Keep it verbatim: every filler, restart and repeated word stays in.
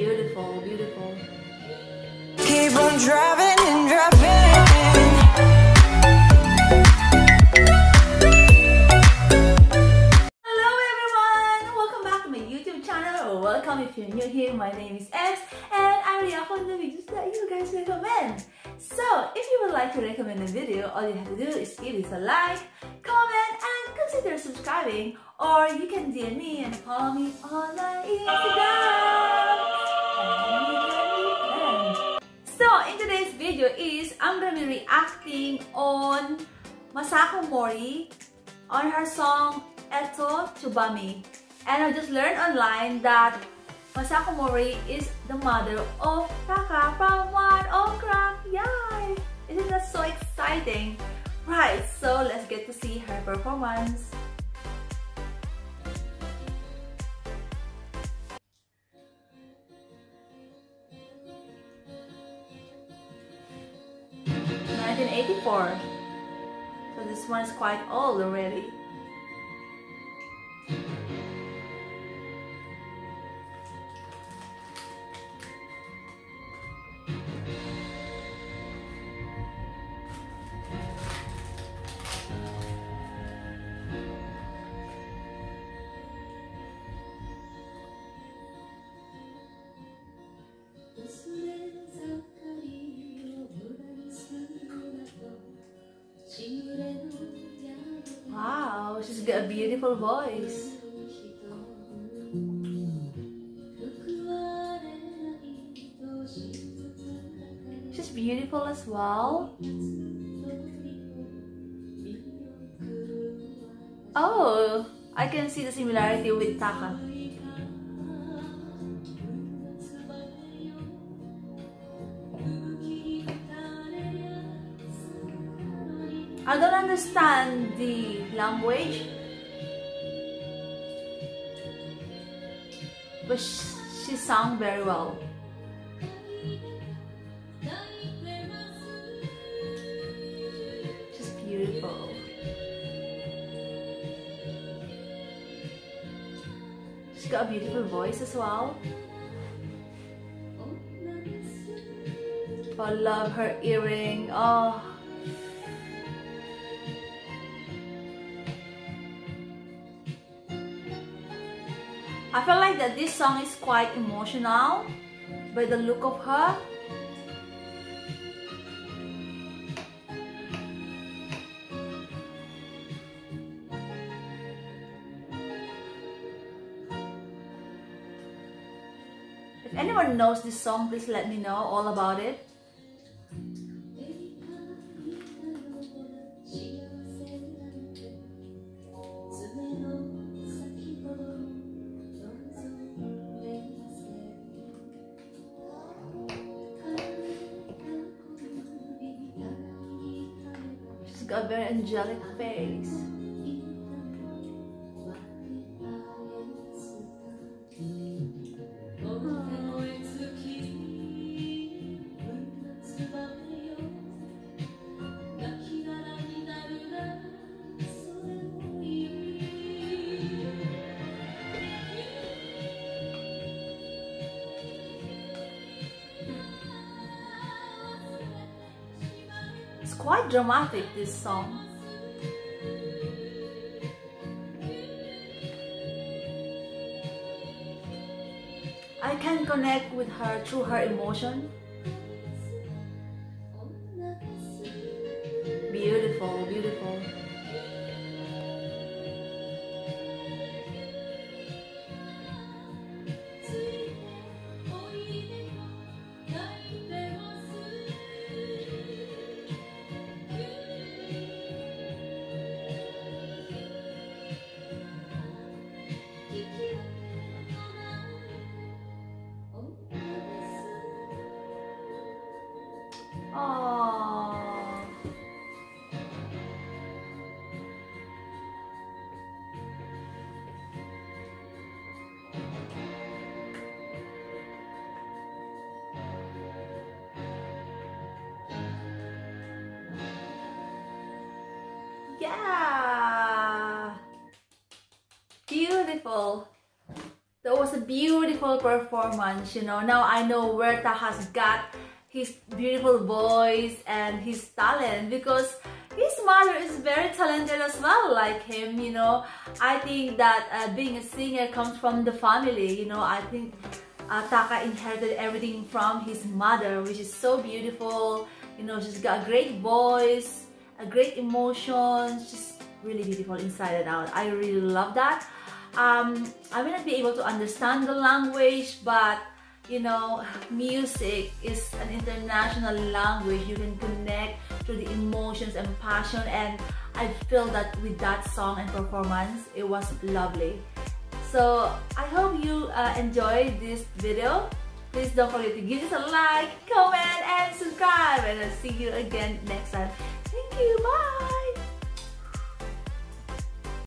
Beautiful, beautiful. Keep on driving and driving. Hello everyone, welcome back to my YouTube channel, or welcome if you're new here. My name is X and I react on the videos that you guys recommend. So if you would like to recommend a video, all you have to do is give it a like, comment, and consider subscribing, or you can D M me and follow me on my Instagram. So in today's video is I'm gonna be reacting on Masako Mori on her song Etto Tsubame. And I just learned online that Masako Mori is the mother of Taka from One Ok Rock. Yay! Isn't that so exciting? Right, so let's get to see her performance. nineteen eighty-four. So this one is quite old already. Wow, she's got a beautiful voice. She's beautiful as well. Oh, I can see the similarity with Taka. I don't understand the language, but she sang very well. She's beautiful. She's got a beautiful voice as well. I love her earring. Oh. I feel like that this song is quite emotional by the look of her. If anyone knows this song, please let me know all about it. A very angelic face. It's quite dramatic, this song. I can connect with her through her emotion. Beautiful, beautiful. Oh, yeah, beautiful. The That was a beautiful performance, you know. Now I know where Taka's got his beautiful voice and his talent, because his mother is very talented as well, like him, you know. I think that uh, being a singer comes from the family, you know. I think uh, Taka inherited everything from his mother, which is so beautiful. You know, she's got a great voice, a great emotion, she's really beautiful inside and out. I really love that. Um, I may not be able to understand the language, but you know, music is an international language. You can connect to the emotions and passion, and I feel that with that song and performance, it was lovely. So I hope you uh, enjoyed this video. Please don't forget to give this a like, comment, and subscribe, and I'll see you again next time. Thank you, bye!